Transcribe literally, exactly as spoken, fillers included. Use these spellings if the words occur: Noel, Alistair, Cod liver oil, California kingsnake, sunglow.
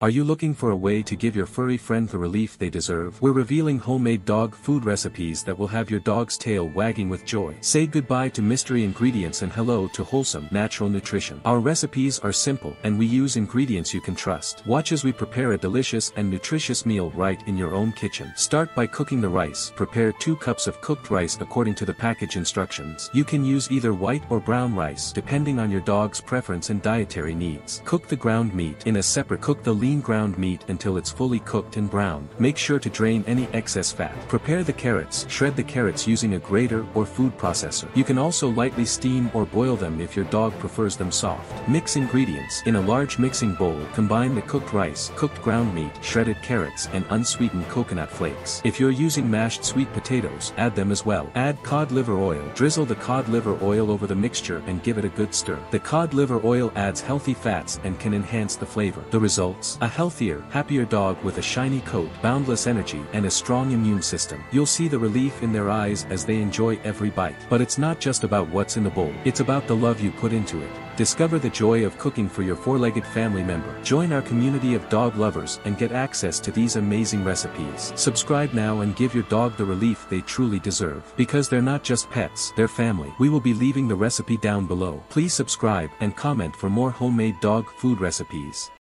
Are you looking for a way to give your furry friend the relief they deserve? We're revealing homemade dog food recipes that will have your dog's tail wagging with joy. Say goodbye to mystery ingredients and hello to wholesome, natural nutrition. Our recipes are simple, and we use ingredients you can trust. Watch as we prepare a delicious and nutritious meal right in your own kitchen. Start by cooking the rice. Prepare two cups of cooked rice according to the package instructions. You can use either white or brown rice, depending on your dog's preference and dietary needs. Cook the ground meat in a separate cook the lean ground meat until it's fully cooked and browned. Make sure to drain any excess fat. Prepare the carrots. Shred the carrots using a grater or food processor. You can also lightly steam or boil them if your dog prefers them soft. Mix ingredients. In a large mixing bowl, combine the cooked rice, cooked ground meat, shredded carrots, and unsweetened coconut flakes. If you're using mashed sweet potatoes, add them as well. Add cod liver oil. Drizzle the cod liver oil over the mixture and give it a good stir. The cod liver oil adds healthy fats and can enhance the flavor. The results? A healthier, happier dog with a shiny coat, boundless energy, and a strong immune system. You'll see the relief in their eyes as they enjoy every bite. But it's not just about what's in the bowl. It's about the love you put into it. Discover the joy of cooking for your four-legged family member. Join our community of dog lovers and get access to these amazing recipes. Subscribe now and give your dog the relief they truly deserve. Because they're not just pets, they're family. We will be leaving the recipe down below. Please subscribe and comment for more homemade dog food recipes.